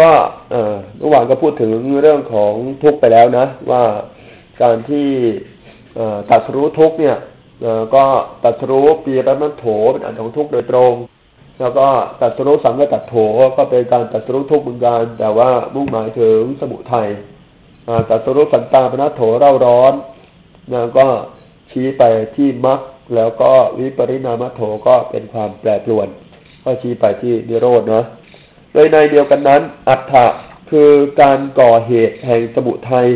ก็เมื่อวานก็พูดถึงเรื่องของทุกข์ไปแล้วนะว่าการที่ตรัสรู้ทุกข์เนี่ยก็ตรัสรู้ปีระมัทโถเป็นอันของทุกข์โดยตรงแล้วก็ตรัสรู้สังฆตัตโถก็เป็นการตรัสรู้ทุกข์เหมือนกันแต่ว่ามุ่งหมายถึงสมุทัยตรัสรู้สันตาปนัตโถเร่าร้อนแล้วก็ชี้ไปที่มรรคแล้วก็วิปริณามโถก็เป็นความแปรปรวนก็ชี้ไปที่นิโรธนะโดยในเดียวกันนั้นอัฏฐะคือการก่อเหตุแห่งสมุทัย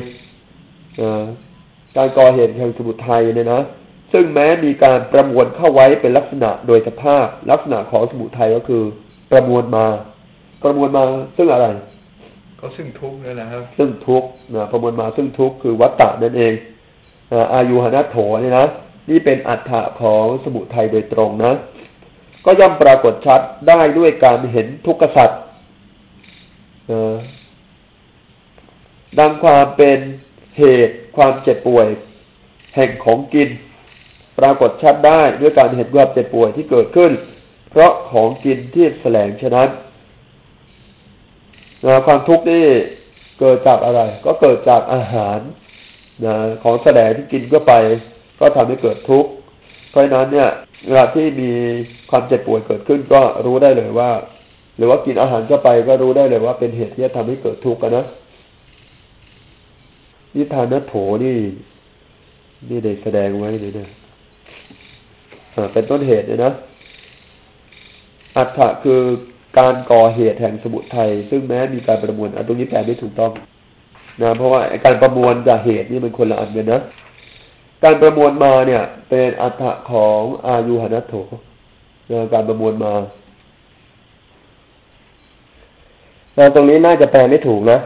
การก่อเหตุแห่งสมุทัยเนี่ยนะซึ่งแม้มีการประมวลเข้าไว้เป็นลักษณะโดยสภาพลักษณะของสมุทัยก็คือประมวลมาซึ่งอะไรก็ซึ่งทุกข์นั่นแหละครับซึ่งทุกข์นะประมวลมาซึ่งทุกข์คือวัฏฏะนั่นเองอายุหนัตโถเนี่ยนะนี่เป็นอัฏฐะของสมุทัยโดยตรงนะก็ย่อมปรากฏชัดได้ด้วยการเห็นทุกขสัจดังความเป็นเหตุความเจ็บป่วยแห่งของกินปรากฏชัดได้ด้วยการเห็นความเจ็บป่วยที่เกิดขึ้นเพราะของกินที่แสลงฉะนั้นความทุกข์นี่เกิดจากอะไรก็เกิดจากอาหารของแสลงที่กินเข้าไปก็ทำให้เกิดทุกข์เพราะนั้นเนี่ยเวลาที่มีความเจ็บป่วยเกิดขึ้นก็รู้ได้เลยว่าหรือว่ากินอาหารเข้าไปก็รู้ได้เลยว่าเป็นเหตุที่จะทำให้เกิดทุกข์กันนะนิทานโถนี่ได้แสดงไว้เลยนะเป็นต้นเหตุเลยนะอัฏฐะคือการก่อเหตุแห่งสมุทัยซึ่งแม้มีการประมวลตรงนี้แปลไม่ถูกต้องนะเพราะว่าการประมวลจากเหตุนี่มันคนละอันกันนะการประมวลมาเนี่ยเป็นอัฏฐะของอายุหนัตโถการประมวลมาแต่ตรงนี้น่าจะแปลไม่ถูกนะ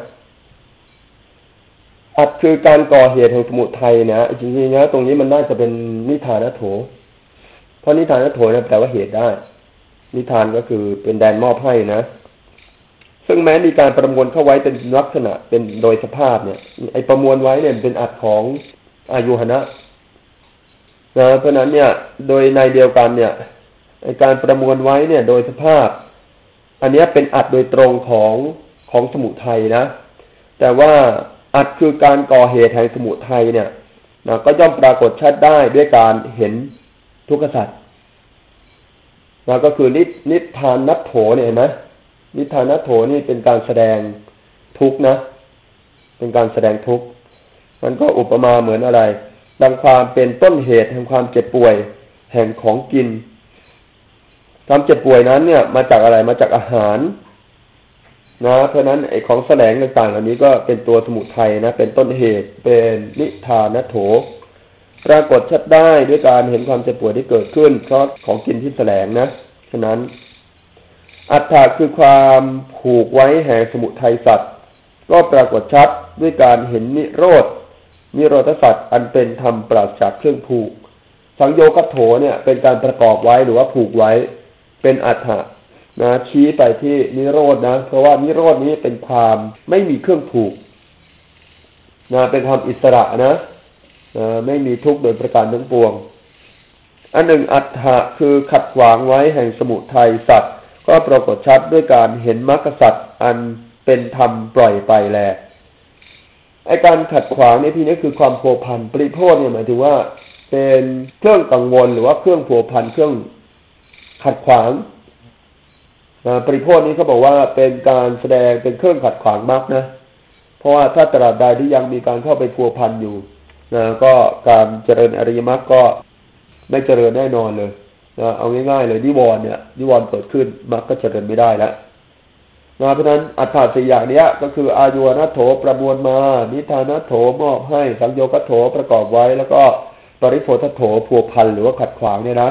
อัฏฐะคือการก่อเหตุแห่งสมุทัยนะจริงๆนะตรงนี้มันน่าจะเป็นนิทานโถเพราะนิทานโถเนี่ยแปลว่าเหตุได้นิทานก็คือเป็นแดนมอบให้นะซึ่งแม้มีการประมวลเข้าไว้เป็นลักษณะเป็นโดยสภาพเนี่ยไอประมวลไว้เนี่ยเป็นอัฏฐะของอายุหนะเพราะนั้นเนี่ยโดยในเดียวกันเนี่ยการประมวลไว้เนี่ยโดยสภาพอันนี้เป็นอัดโดยตรงของสมุทัยนะแต่ว่าอัดคือการก่อเหตุแห่งสมุทัยเนี่ยนะก็ย่อมปรากฏชัดได้ด้วยการเห็นทุกขสัจนะก็คือนิทานนัตโถเนี่ยนะนิทานนัตโถนี่เป็นการแสดงทุกข์นะเป็นการแสดงทุกข์มันก็อุปมาเหมือนอะไรดังความเป็นต้นเหตุแห่งความเจ็บป่วยแห่งของกินความเจ็บป่วยนั้นเนี่ยมาจากอะไรมาจากอาหารนะเพราะฉะนั้นไอ้ของแสลงต่างๆเหล่านี้ก็เป็นตัวสมุทัยนะเป็นต้นเหตุเป็นนิทานโถปรากฏชัดได้ด้วยการเห็นความเจ็บป่วยที่เกิดขึ้นเพราะของกินที่แสลงนะฉะนั้นอัฏฐะคือความผูกไว้แห่งสมุทัยสัตว์ก็ปรากฏชัดด้วยการเห็นนิโรธสัตว์อันเป็นธรรมปราศจากเครื่องผูกสังโยคโถเนี่ยเป็นการประกอบไว้หรือว่าผูกไว้เป็นอัฏฐะนะชี้ไปที่นิโรธนะเพราะว่านิโรธนี้เป็นความไม่มีเครื่องผูกนะเป็นธรรมอิสระนะไม่มีทุกข์โดยประการทั้งปวงอันหนึ่งอัฏฐะคือขัดขวางไว้แห่งสมุทัยสัตว์ก็ปรากฏชัดด้วยการเห็นมรรคสัตว์อันเป็นธรรมปล่อยไปแลไอการขัดขวางในที่นี้คือความผัวพันปริโภคเนี่ยหมายถึงว่าเป็นเครื่องกังวลหรือว่าเครื่องผัวพันเครื่องขัดขวางปริโภคนี้เขาบอกว่าเป็นการแสดงเป็นเครื่องขัดขวางมากนะเพราะว่าถ้าตราบใดที่ยังมีการเข้าไปผัวพันอยู่นะก็การเจริญอริยมรรคก็ไม่เจริญแน่นอนเลยนะเอาง่ายๆเลยนิวรณ์เกิดขึ้นมรรคก็เจริญไม่ได้แล้วนะเพราะนั้นอัฏฐะสี่อย่างนี้ก็คืออายุหนัตโถประมวลมานิทานนัตโถมอบให้สังโยคโถประกอบไว้แล้วก็ปริโภทโถผัวพันหรือว่าขัดขวางเนี่ยนะ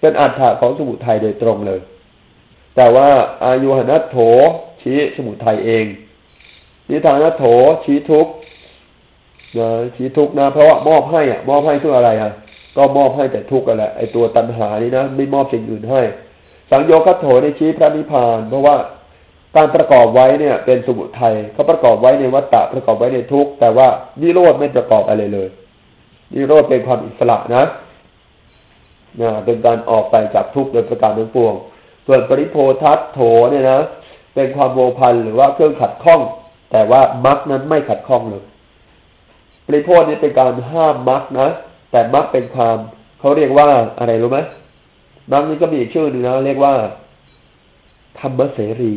เป็นอัฏฐะของสมุทัยโดยตรงเลยแต่ว่าอายุหนัตโถชี้สมุทัยเองนิทานนัตโถชี้ทุกข์นะชี้ทุกข์นะเพราะว่ามอบให้มอบให้คืออะไรก็มอบให้แต่ทุกข์กันแหละไอตัวตัณหานี่นะไม่มอบสิ่งอื่นให้สังโยคโถในชี้พระนิพพานเพราะว่าการประกอบไว้เนี่ยเป็นสมุทัยเขาประกอบไว้ในวัฏฏะประกอบไว้ในทุกข์แต่ว่านิโรธไม่ประกอบอะไรเลยนิโรธเป็นความอิสระนะเป็นการออกไปจากทุกข์โดยประการทั้งปวงส่วนปริโภทโถเนี่ยนะ เป็นความโมพันหรือว่าเครื่องขัดข้องแต่ว่ามรรคนั้นไม่ขัดข้องเลยปริโภชนี้เป็นการห้ามมรรคนะแต่มรรคเป็นความเขาเรียกว่าอะไรรู้ไหมมรรคนี้ก็มีอีกชื่อหนึ่งนะเรียกว่าธรรมเสรี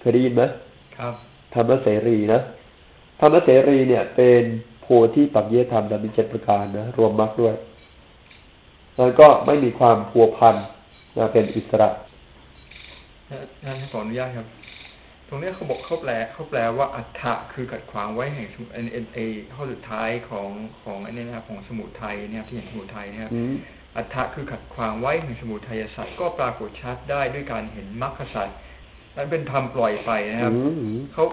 เคยได้ยินไหมครับธรรมเสรีนะธรรมเสรีเนี่ยเป็นโพธิปัจเจธรรมมีเจ็ดประการนะรวมมรรคด้วยแล้วก็ไม่มีความพัวพันนะเป็นอิสระท่านขออนุญาตครับตรงนี้เขาบอกเขาแปลว่าอัฏฐะคือขัดขวางไว้แห่งNNA ข้อสุดท้ายของอันนี้นะครับของสมุทัยเนี่ยที่เห็นสมุทัยนะครับอัฏฐะคือขัดขวางไว้แห่งสมุทัยสัตว์ก็ปรากฏชัดได้ด้วยการเห็นมรรคสัตว์นั้นเป็นธรรมปล่อยไปนะครับเขา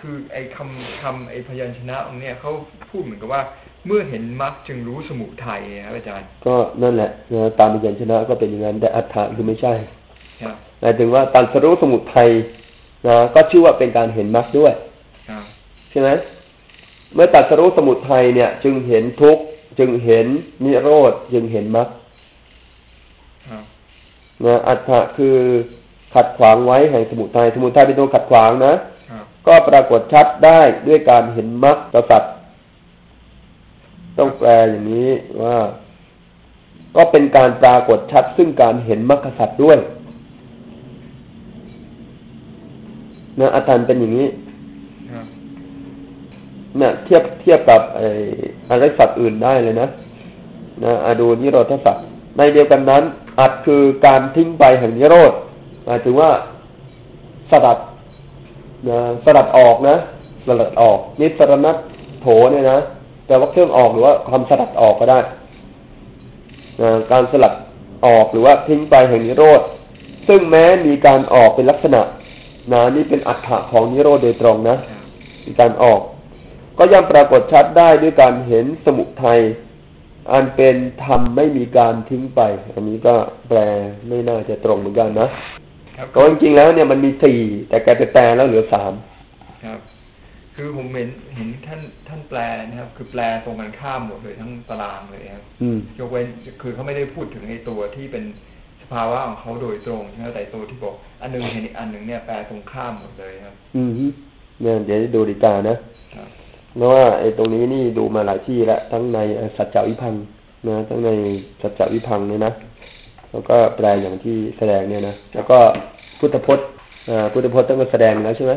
คือไอ้คำไอ้พยัญชนะตรงนี้เขาพูดเหมือนกับว่าเมื่อเห็นมรรคจึงรู้สมุทัยนะครับอาจารย์ก็นั่นแหละตามพยัญชนะก็เป็นอย่างนั้นแต่อัฏฐะคือไม่ใช่หมายถึงว่าตรัสรู้สมุทัยนะก็ชื่อว่าเป็นการเห็นมรรคด้วยใช่ไหมเมื่อตรัสรู้สมุทัยเนี่ยจึงเห็นทุกข์จึงเห็นนิโรธจึงเห็นมรรคนะอัฏฐะคือขัดขวางไว้แห่งสมุทัยสมุทัยเป็นตัวขัดขวางนะก็ปรากฏชัดได้ด้วยการเห็นมรรคสัตว์ต้องแปลอย่างนี้ว่าก็เป็นการปรากฏชัดซึ่งการเห็นมรรคสัตว์ด้วยนะอาจารย์เป็นอย่างนี้เนี่ยเทียบกับอะไรสัตว์อื่นได้เลยนะนะอดูนิโรธสัตว์ในเดียวกันนั้นอัตคือการทิ้งไปแห่งนิโรธหมายถึงว่าสลัดออกนะสลัดออกนิสรณัตโถเนี่ยนะแปลว่าเครื่องออกหรือว่าความสลัดออกก็ได้การสลัดออกหรือว่าทิ้งไปแห่งนิโรธซึ่งแม้มีการออกเป็นลักษณะนะนี่เป็นอัฏฐะของนิโรธโดยตรงนะมีการออกก็ย่อมปรากฏชัดได้ด้วยการเห็นสมุทัยอันเป็นธรรมไม่มีการทิ้งไปอันนี้ก็แปลไม่น่าจะตรงเหมือนกันนะก็จริงๆแล้วเนี่ยมันมี4แต่แกไปแปลแล้วเหลือ3ครับคือผมเห็นท่านแปลนะครับคือแปลตรงกันข้ามหมดเลยทั้งตารางเลยครับยกเว้นคือเขาไม่ได้พูดถึงในตัวที่เป็นสภาวะของเขาโดยตรงใช่ไหมแต่ตัวที่บอกอันนึงเห็นอีกอันนึงเนี่ยแปลตรงข้ามหมดเลยครับเนี่ยเดี๋ยวดูดีกานะเพราะว่าไอ้ตรงนี้นี่ดูมาหลายที่แล้วทั้งในสัจจวิภังค์นะทั้งในสัจจวิภังค์เนี่ยนะแล้วก็แปลอย่างที่แสดงเนี่ยนะแล้วก็พุทธพจน์ต้องแสดงแล้วใช่ไหม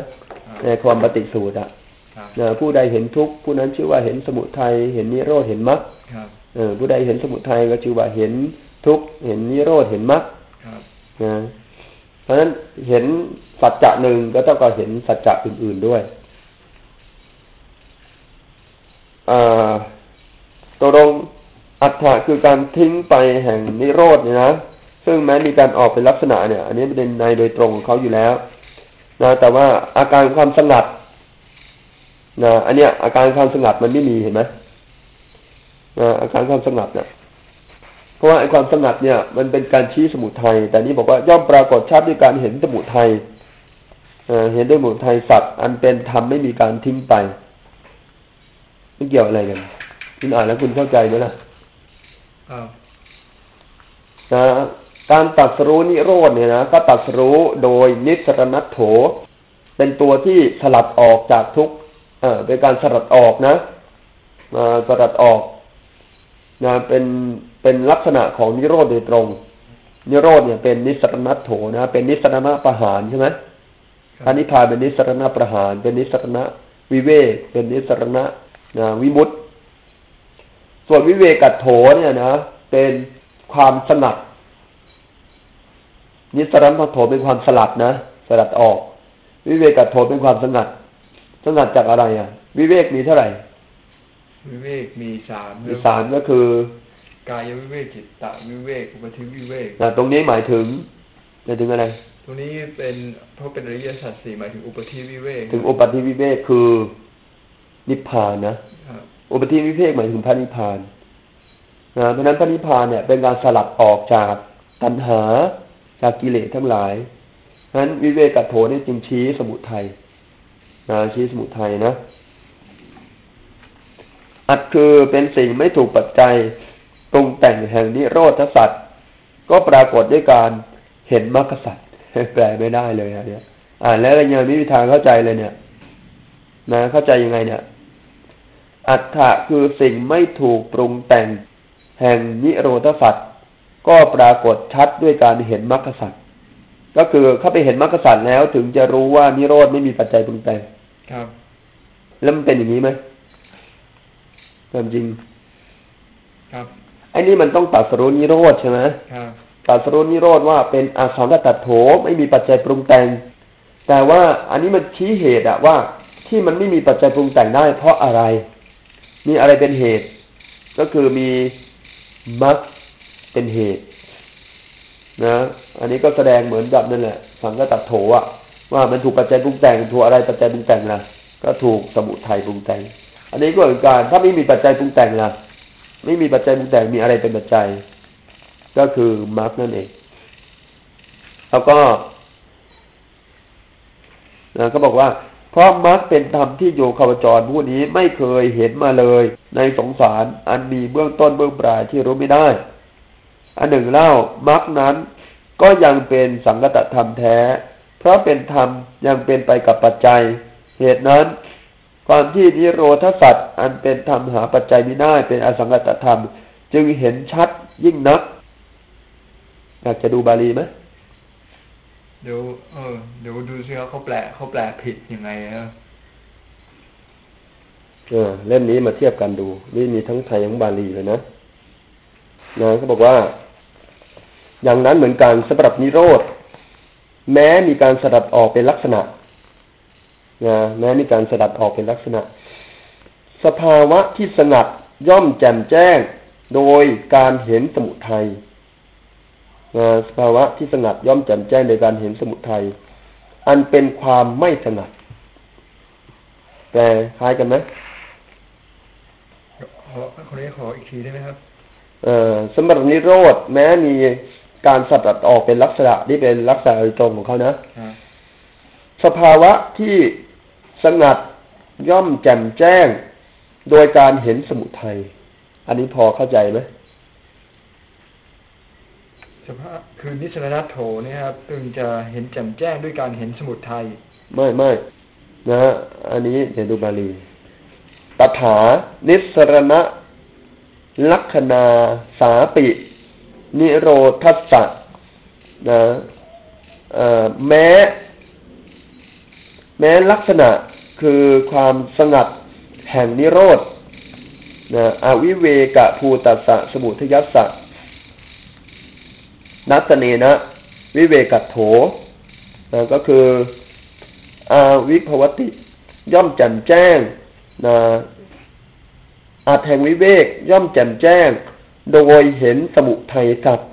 ในความปฏิสูตรอ่ะผู้ใดเห็นทุกข์ผู้นั้นชื่อว่าเห็นสมุทัยเห็นนิโรธเห็นมรรคผู้ใดเห็นสมุทัยก็ชื่อว่าเห็นทุกข์เห็นนิโรธเห็นมรรคนะเพราะฉะนั้นเห็นสัจจะหนึ่งก็ต้องก็เห็นสัจจะอื่นๆด้วยตัวลงอัฏฐะคือการทิ้งไปแห่งนิโรธเนี่ยนะซึ่งแม้มีการออกเป็นลักษณะเนี่ยอันนี้เป็นในโดยตรงของเขาอยู่แล้วนะแต่ว่าอาการความสงัดนะอันเนี้ยอาการความสงัดมันไม่มีเห็นไหมนะอาการความสงัดเนี่ยเพราะว่าไอ้ความสงัดเนี่ยมันเป็นการชี้สมุทัยแต่นี่บอกว่าย่อมปรากฏชัดด้วยการเห็นสมุทัยเห็นด้วยสมุทัยสัตว์อันเป็นธรรมไม่มีการทิ้งไปไม่เกี่ยวอะไรกันคุณอ่านแล้วคุณเข้าใจไหมล่ะการตรัสรู้นิโรธเนี่ยนะก็ตรัสรู้โดยนิสรณัตโถเป็นตัวที่สลัดออกจากทุกข์เป็นการสลัดออกนะสลัดออกนะเป็นลักษณะของนิโรธโดยตรงนิโรธเนี่ยเป็นนิสรณัตโถนะเป็นนิสรณประหารใช่ไหมอนิพพานเป็นนิสรณประหารเป็นนิสรณวิเวกเป็นนิสรณวิมุตติส่วนวิเวกัตโถเนี่ยนะเป็นความสงัดนิสรณัตโถเป็นความสลัดนะสลัดออกวิเวกัตโถเป็นความสงัดสงัดจากอะไรอ่ะวิเวกมีเท่าไหร่วิเวกมี3ก็คือกายวิเวกจิตตวิเวกอุปาทิวิเวกตรงนี้หมายถึงอะไรตรงนี้เป็นเพราะเป็นอริยสัจ4หมายถึงอุปาทิวิเวกถึงอุปาทิวิเวกคือนิพพานนะอุปาทิวิเวกหมายถึงพระนิพพานนะเพราะฉะนั้นพระนิพพานเนี่ยเป็นการสลัดออกจากตัณหาจากกิเลสทั้งหลายเพราะฉะนั้นวิเวกัตโถนี่จึงชี้สมุทัยนะชี้สมุทัยนะอัตคือเป็นสิ่งไม่ถูกปัจจัยตรงแต่งแห่งนิโรธสัตว์ก็ปรากฏด้วยการเห็นมรรคสัตว์แปลไม่ได้เลยนะเนี่ย อ่านแล้วยังไม่มีทางเข้าใจเลยเนี่ยนะเข้าใจยังไงเนี่ยอัตถะคือสิ่งไม่ถูกปรุงแต่งแห่งนิโรธสัตว์ก็ปรากฏชัดด้วยการเห็นมรรคสัตว์ก็คือเข้าไปเห็นมรรคสัตว์แล้วถึงจะรู้ว่านิโรธไม่มีปัจจัยปรุงแต่งครับแล้วมันเป็นอย่างนี้ไหมความจริงครับไอ้นี่มันต้องตัดสรุนิโรธใช่ไหมครับตัดสรุนิโรธว่าเป็นอาสาตัดโถไม่มีปัจจัยปรุงแต่งแต่ว่าอันนี้มันชี้เหตุอะว่าที่มันไม่มีปัจจัยปรุงแต่งได้เพราะอะไรมีอะไรเป็นเหตุก็คือมีมรรคเป็นเหตุนะอันนี้ก็แสดงเหมือนกับนั่นแหละสังฆตัดโถอะว่ามันถูกปัจจัยปรุงแต่งถูกอะไรปัจจัยปรุงแต่งนะก็ถูกสมุทัยปรุงแต่งอันนี้ก็เหมือนกันถ้าไม่มีปัจจัยปรุงแต่งนะไม่มีปัจจัยปรุงแต่งมีอะไรเป็นปัจจัยก็คือมรรคนั่นเองแล้วก็นะก็บอกว่าเพราะมรรคเป็นธรรมที่โยคาวจรผู้นี้ไม่เคยเห็นมาเลยในสงสารอันมีเบื้องต้นเบื้องปลายที่รู้ไม่ได้อันหนึ่งเล่ามรรคนั้นก็ยังเป็นสังคตธรรมแท้เพราะเป็นธรรมยังเป็นไปกับปัจจัยเหตุนั้นความที่นิโรธสัตว์อันเป็นธรรมหาปัจจัยมิได้เป็นอสังคตธรรมจึงเห็นชัดยิ่งนักอยากจะดูบาลีไหมเดี๋ยวดูสิครับเขาแปลผิดยังไงครับเล่มนี้มาเทียบกันดูนี่มีทั้งไทยทั้งบาลีเลยนะนะเขาบอกว่าอย่างนั้นเหมือนการสำหรับนิโรธแม้มีการสลัดออกเป็นลักษณะนะแม้มีการสลัดออกเป็นลักษณะสภาวะที่สงัดย่อมแจ่มแจ้งโดยการเห็นสมุทัยสภาวะที่สงัดย่อมแจ่มแจ้งโดยการเห็นสมุทัยอันเป็นความไม่สงัดแปลคล้ายกันไหมขออีกทีได้ไหมครับสำหรับนิโรธแม้มีการสลัดออกเป็นลักษณะนี่เป็นลักษณะโดยตรงของเขานะสภาวะที่สงัดย่อมแจ่มแจ้งโดยการเห็นสมุทัยอันนี้พอเข้าใจไหมสภาวะคือนิสรณโถเนี่ยครับจึงจะเห็นแจ่มแจ้งด้วยการเห็นสมุทัยไม่นะอันนี้เดี๋ยวดูบาลีตถานิสรณลักขณาสาปินิโรธัสสะนะแม้ลักษณะคือความสงัดแห่งนิโรธนะอวิเวกภูตัสสะสมุทยัสสะนัตตเนนะวิเวกัตโถนะก็คืออาวิภวติย่อมแจ่มแจ้งนะอาแห่งวิเวกย่อมแจ่มแจ้งโดยเห็นสมุทัยสัตว์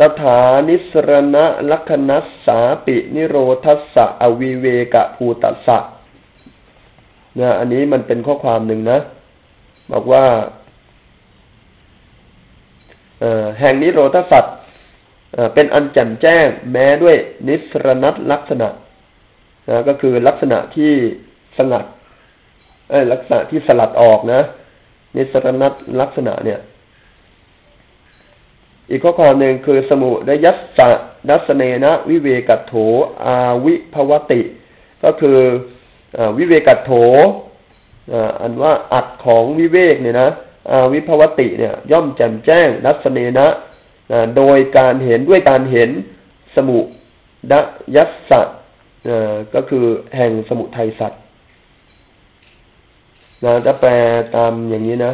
ตถานิสรณลักขณัสสาปินิโรธัสสะอวิเวกภูตัสสะนะอันนี้มันเป็นข้อความหนึ่งนะบอกว่าแห่งนิโรธสัตว์เป็นอันแจ่มแจ้งแม้ด้วยนิสรณลักษณะนะก็คือลักษณะที่สงัดลักษณะที่สลัดออกนะนิสรณลักษณะเนี่ยอีกข้อความหนึ่งคือสมุดยัสสะนัสเนนะวิเวกัตโถอาวิภวติก็คือวิเวกัตโถอันว่าอัดของวิเวกเนี่ยนะอาวิภวติเนี่ยย่อมแจ่มแจ้งนัสเนนะโดยการเห็นด้วยการเห็นสมุดยัสสะก็คือแห่งสมุทัยสัตว์นะถ้าแปลตามอย่างนี้นะ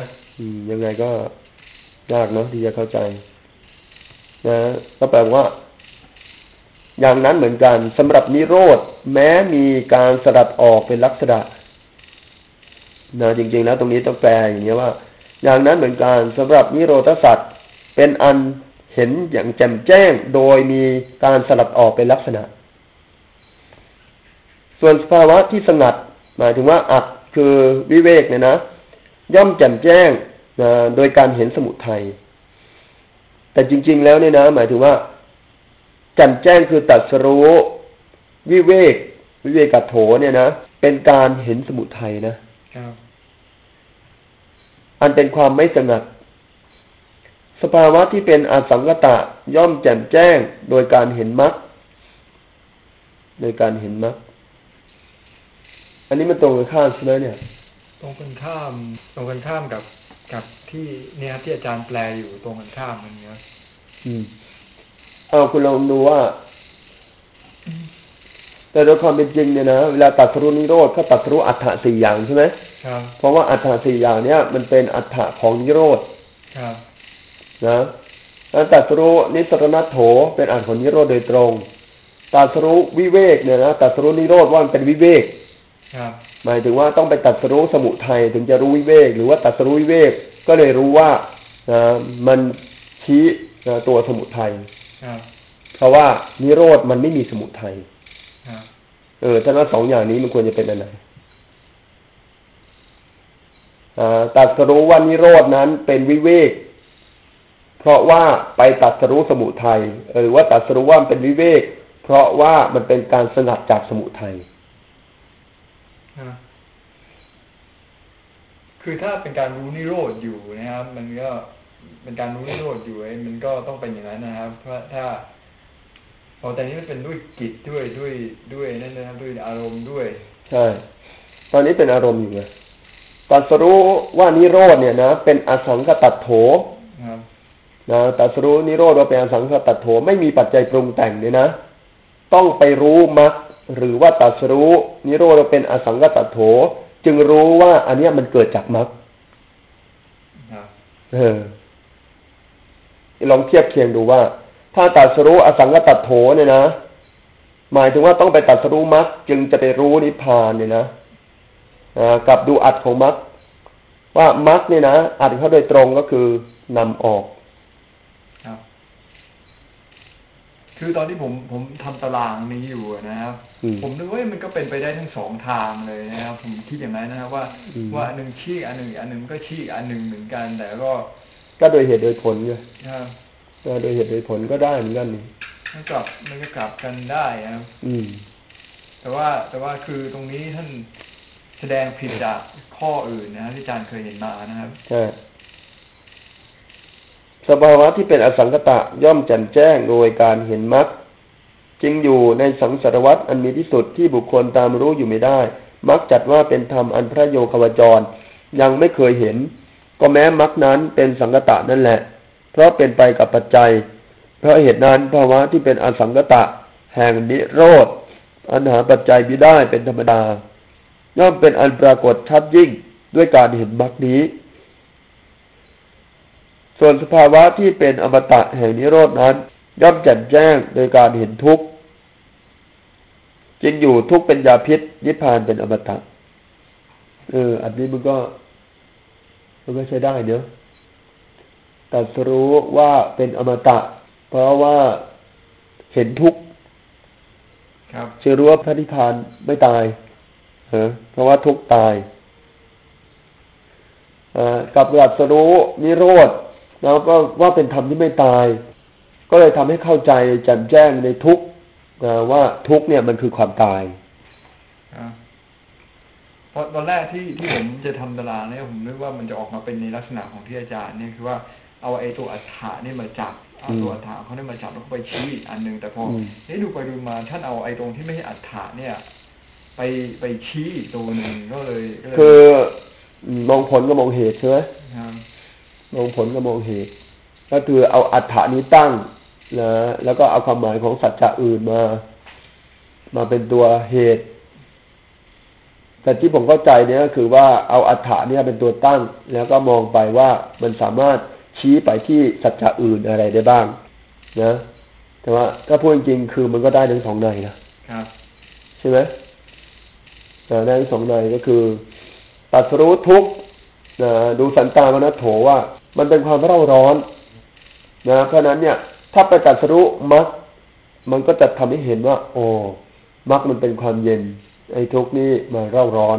ยังไงก็ยากเนาะที่จะเข้าใจนะก็แปลว่าอย่างนั้นเหมือนกันสำหรับนิโรธแม้มีการสลัดออกเป็นลักษณะนะจริงๆแล้วตรงนี้ต้องแปลอย่างนี้ว่าอย่างนั้นเหมือนกันสำหรับนิโรธสัตว์เป็นอันเห็นอย่างแจ่มแจ้งโดยมีการสลัดออกเป็นลักษณะส่วนสภาวะที่สงัดหมายถึงว่าอัดคือวิเวกเนี่ยนะย่อมแจ่มแจ้งโดยการเห็นสมุทัยแต่จริงๆแล้วเนี่ยนะหมายถึงว่าแจ่มแจ้งคือตรัสรู้วิเวกกัตโถเนี่ยนะเป็นการเห็นสมุทัยนะครับอันเป็นความไม่สงัด สภาวะที่เป็นอสังขตะย่อมแจ่มแจ้งโดยการเห็นมรรคโดยการเห็นมรรคอันนี้มันตรงกันข้ามใช่ไหมเนี่ยตรงกันข้ามกับที่เนี่ยที่อาจารย์แปลอยู่ตรงกันข้ามมันเนี้ยเอาคุณลองดูว่าแต่โดยความเป็นจริงเนี่ยนะเวลาตัดรู้นิโรธก็ตัดรู้อัฏฐะสี่อย่างใช่ไหมครับเพราะว่าอัฏฐะสี่อย่างเนี้ยมันเป็นอัฏฐะของนิโรธครับนะแล้วตัดรู้นิสรณโถเป็นอัฏฐะของนิโรธโดยตรงตัดรู้วิเวกเนี่ยนะตัดรู้นิโรธว่ามันเป็นวิเวกครับหมายถึงว่าต้องไปตัดรู้สมุทัยถึงจะรู้วิเวกหรือว่าตัดรู้วิเวกก็เลยรู้ว่ามันชี้ตัวสมุทัยเพราะว่านิโรธมันไม่มีสมุทัยถ้าว่าสองอย่างนี้มันควรจะเป็นอะไรตัดรู้ว่านิโรธนั้นเป็นวิเวกเพราะว่าไปตัดรู้สมุทัยหรือว่าตัดรู้ว่ามันเป็นวิเวกเพราะว่ามันเป็นการสงัดจากสมุทัยคือถ้าเป็นการรู้นิโรธอยู่นะครับมันก็เป็นการรู้นิโรธอยู่มันก็ต้องเป็นอย่างนั้นนะครับเพราะถ้าพอแต่นี้มันเป็นด้วยกิจด้วยนั่นนะครับด้วยอารมณ์ด้วยใช่ตอนนี้เป็นอารมณ์อยู่ไงตรัสรู้ว่านิโรธเนี่ยนะเป็นอสังขตโถนะตรัสรู้นิโรธว่าเป็นอสังขตโถไม่มีปัจจัยปรุงแต่งเนี่ยนะต้องไปรู้มรรคหรือว่าตรัสรู้นิโรธว่าเป็นอสังขตโถจึงรู้ว่าอันเนี้ยมันเกิดจากมรรคลองเทียบเคียงดูว่าถ้าตัดสรู้อสังขตโถเนี่ยนะหมายถึงว่าต้องไปตัดสรู้มรรคจึงจะไปรู้นิพพานเนี่ยนะกับดูอัตของมรรคว่ามรรคเนี่ยนะอัตเข้าโดยตรงก็คือนำออกครับคือตอนที่ผมทำตารางนี้อยู่นะครับผมนึกว่ามันก็เป็นไปได้ทั้งสองทางเลยนะครับผมคิดอย่างนั้นนะครับว่าอันหนึ่งชี้อันหนึ่งก็ชี้อันหนึ่งเหมือนกันแต่ก็โดยเหตุโดยผลอยู่ครับโดยเหตุโดยผลก็ได้เหมือนกันนี่มันก็กลับกันได้ครับแต่ว่าคือตรงนี้ท่านแสดงผิดจากข้ออื่นนะที่อาจารย์เคยเห็นมานะครับใช่สภาวะที่เป็นอสังขตะย่อมแจ่มแจ้งโดยการเห็นมรรคจึงอยู่ในสังสารวัฏอันมีที่สุดที่บุคคลตามรู้อยู่ไม่ได้มรรคจัดว่าเป็นธรรมอันพระโยคาวจรยังไม่เคยเห็นก็แม้มรรคนั้นเป็นสังขตะนั่นแหละเพราะเป็นไปกับปัจจัยเพราะเหตุนั้นภาวะที่เป็นอสังขตะแห่งนิโรธอันหาปัจจัยมิได้เป็นธรรมดาย่อมเป็นอันปรากฏชัดยิ่งด้วยการเห็นมรรคนี้ส่วนสภาวะที่เป็นอมตะแห่งนิโรธนั้นย่อมแจ่มแจ้งโดยการเห็นทุกข์จึงอยู่ทุกข์เป็นยาพิษนิพพานเป็นอมตะอันนี้มันก็ใช้ได้เนอะตรัสรู้ว่าเป็นอมตะเพราะว่าเห็นทุกข์ครับจะรู้ว่าพระนิพพานไม่ตายเพราะว่าทุกข์ตายกับตรัสรู้นิโรธแล้วก็ว่าเป็นธรรมที่ไม่ตายก็เลยทำให้เข้าใจแจ่มแจ้งในทุกข์ว่าทุกข์เนี่ยมันคือความตายเพราะตอนแรกที่ผมจะทำตารางเนี่ยผมนึกว่ามันจะออกมาเป็นในลักษณะของที่อาจารย์เนี่ยคือว่าเอาไอ้ตัวอัฏฐะนี่มาจับเอาตัวอัฏฐะเขาเนี่ยมาจับแล้วไปชี้อันนึงแต่พอนี่ดูไปดูมาท่านเอาไอ้ตรงที่ไม่ใช่อัฏฐะเนี่ยไปชี้ตัวนึงก็เลยคือมองผลก็มองเหตุใช่ไหมมองผลก็มองเหตุก็คือเอาอัฏฐะนี้ตั้งนะแล้วก็เอาความหมายของสัจจะอื่นมาเป็นตัวเหตุแต่ที่ผมเข้าใจเนี่ยก็คือว่าเอาอัฏฐะเนี่ยเป็นตัวตั้งแล้วก็มองไปว่ามันสามารถชี้ไปที่สัจจะอื่นอะไรได้บ้างนะแต่ว่าถ้าพูดจริงคือมันก็ได้ทั้งสองในนะครับใช่ไหมได้ทั้งสองในก็คือตรัสรู้ทุกข์ดูสันตามนโถว่ามันเป็นความเร่าร้อนนะเพราะนั้นเนี่ยถ้าไปตรัสรู้มรรคมันก็จะทำให้เห็นว่าโอ้มรรคมันเป็นความเย็นไอ้ทุกข์นี่มาเร่าร้อน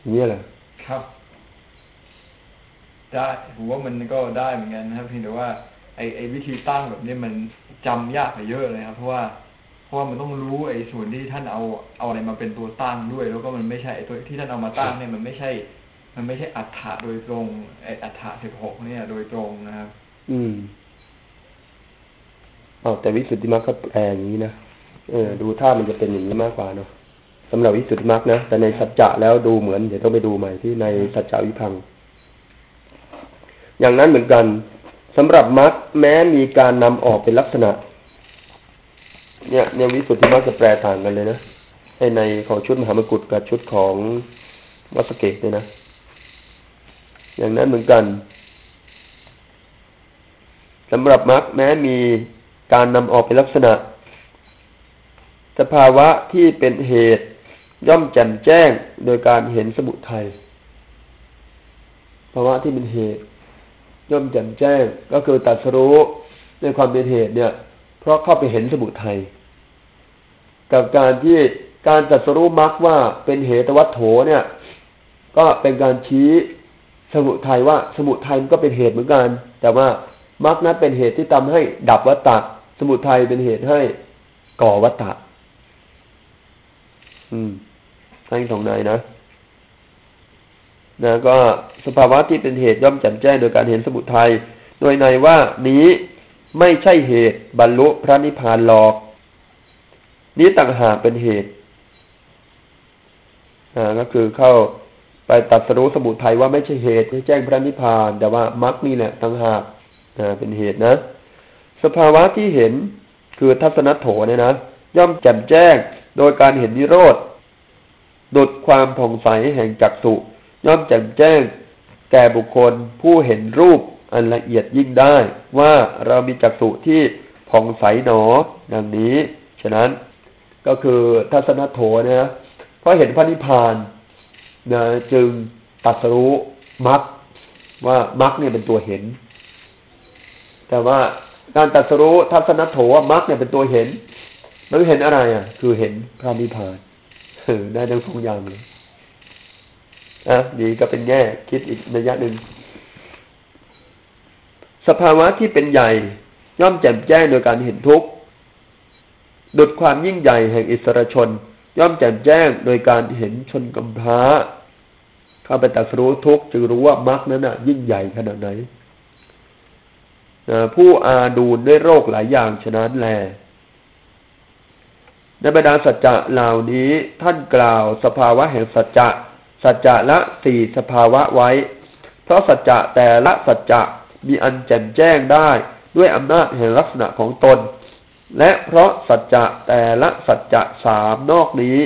อย่างนี้แหละครับได้ผมว่ามันก็ได้เหมือนกันนะครับเพียงแต่ว่าไอ้วิธีตั้งแบบนี้มันจำยากไปเยอะเลยครับเพราะว่ามันต้องรู้ไอ้ส่วนที่ท่านเอาอะไรมาเป็นตัวตั้งด้วยแล้วก็มันไม่ใช่ไอ้ตัวที่ท่านเอามาตั้งเนี่ยมันไม่ใช่ มันไม่ใช่อัฏฐะโดยตรงไอ้อัฏฐะ16เนี่ยโดยตรงนะครับแต่วิสุทธิมรรคก็แปลอย่างนี้นะดูท่ามันจะเป็นอย่างนี้มากกว่าเนาะสำหรับวิสุทธิมรรคนะแต่ในสัจจะแล้วดูเหมือนเดี๋ยวต้องไปดูใหม่ที่ในสัจจะวิภังค์อย่างนั้นเหมือนกันสำหรับมรรคแม้มีการนำออกเป็นลักษณะเนี่ยวิสุทธิมรรคจะแปลต่างกันเลยนะในของชุดมหามกุฏกับชุดของวัสเกตเนี่ยนะอย่างนั้นเหมือนกันสำหรับมรรคแม้มีการนำออกเป็นลักษณะสภาวะที่เป็นเหตุย่อมแจ่มแจ้งโดยการเห็นสมุทัยภาวะที่เป็นเหตุย่อมแจ่มแจ้งก็คือตรัสรู้ในความเป็นเหตุเนี่ยเพราะเข้าไปเห็นสมุทัยกับการที่การตรัสรู้มรรคว่าเป็นเหตุวัตโถเนี่ยก็เป็นการชี้สมุทัยว่าสมุทัยมันก็เป็นเหตุเหมือนกันแต่ว่ามรรคนั้นเป็นเหตุที่ทำให้ดับวัฏฏะสมุทัยเป็นเหตุให้ก่อวัฏฏะทั้งสองในนะก็สภาวะที่เป็นเหตุย่อมแจ่มแจ้งโดยการเห็นสมุทัยโดยในว่านี้ไม่ใช่เหตุบรรลุพระนิพพานหรอกนี้ต่างหากเป็นเหตุก็คือเข้าไปตรัสรู้สมุทัยว่าไม่ใช่เหตุให้แจ้งพระนิพพานแต่ว่ามรรคนี่แหละต่างหากเป็นเหตุนะสภาวะที่เห็นคือทัศนโถเนี่ยนะย่อมแจ่มแจ้งโดยการเห็นนิโรธดุจความผ่องใสแห่งจักษุย่อมแจ่มแจ้งแก่บุคคลผู้เห็นรูปอันละเอียดยิ่งได้ว่าเรามีจักษุที่ผ่องใสหนอดังนี้ฉะนั้นก็คือทัศนโถนะเพราะเห็นพระนิพพานนะจึงตรัสรู้มรรคว่ามรรคเนี่ยเป็นตัวเห็นแต่ว่าการตรัสรู้ทัศนโถมรรคเนี่ยเป็นตัวเห็นมันเห็นอะไรคือเห็นพระนิพพานได้ทั้งสองอย่างเลยดีก็เป็นแง่คิดอีกนัยยะหนึ่งสภาวะที่เป็นใหญ่ย่อมแจ่มแจ้งโดยการเห็นทุกข์ดุจความยิ่งใหญ่แห่งอิสรชนย่อมแจ่มแจ้งโดยการเห็นชนกำพร้าเข้าไปตรัสรู้ทุกข์จึงรู้ว่ามรรคนั้นยิ่งใหญ่ขนาดไหนผู้อาดูลด้วยโรคหลายอย่างฉะนั้นแลในบรรดาสัจจะเหล่านี้ท่านกล่าวสภาวะแห่งสัจจะละสี่สภาวะไว้เพราะสัจจะแต่ละสัจจะมีอันแจ่มแจ้งได้ด้วยอำนาจแห่งลักษณะของตนและเพราะสัจจะแต่ละสัจจะสามนอกนี้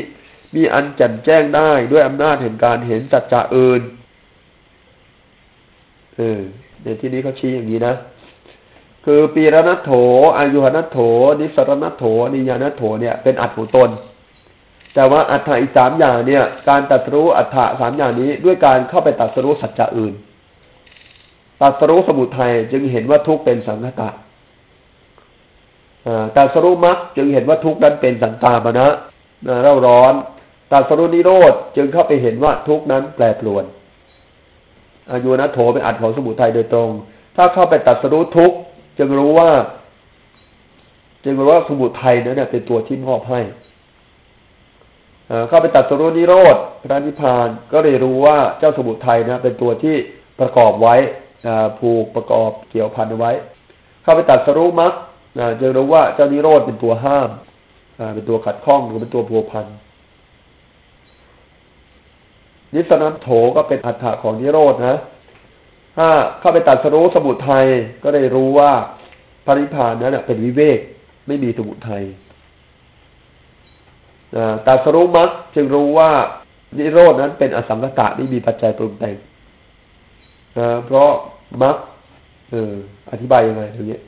มีอันแจ่มแจ้งได้ด้วยอำนาจแห่งการเห็นสัจจะอื่นในที่นี้เขาชี้อย่างนี้นะคือปีระนัตโถอายุหนัตโถนิสรณัตโถนิยานัตโถเนี่ยเป็นอัตถุตนแต่ว่าอัตถะอีก3อย่างเนี่ยการตรัสรู้อัตถะ3อย่างนี้ด้วยการเข้าไปตรัสรู้สัจจะอื่นตรัสรู้สมุทัยจึงเห็นว่าทุกข์เป็นสังขตะตรัสรู้มรรคจึงเห็นว่าทุกข์นั้นเป็นสังขารมนะเร่าร้อนตรัสรู้นิโรธจึงเข้าไปเห็นว่าทุกข์นั้นแปรปรวนอายุหนัตโถเป็นอัตถะของสมุทัยโดยตรงถ้าเข้าไปตรัสรู้ทุกข์จึงรู้ว่าสมุทัยนั้นเป็นตัวที่มอบให้เข้าไปตรัสรู้นิโรธพระนิพพานก็เลยรู้ว่าเจ้าสมุทัยนะเป็นตัวที่ประกอบไว้ผูกประกอบเกี่ยวพันไว้เข้าไปตรัสรู้มรรคจึงรู้ว่าเจ้านิโรธเป็นตัวห้ามเป็นตัวขัดข้องหรือเป็นตัวผูกพันนิสรณัตโถก็เป็นอัฏฐะของนิโรธนะถ้าเข้าไปตรัสรู้สมุทัยก็ได้รู้ว่าพระนิพพานนั้นเป็นวิเวกไม่มีสมุทัยตรัสรู้มรรคจึงรู้ว่านิโรธนั้นเป็นอสังขตะไม่มีปัจจัยปรุงแต่งเพราะมรรคอธิบายยังไงตรงนี้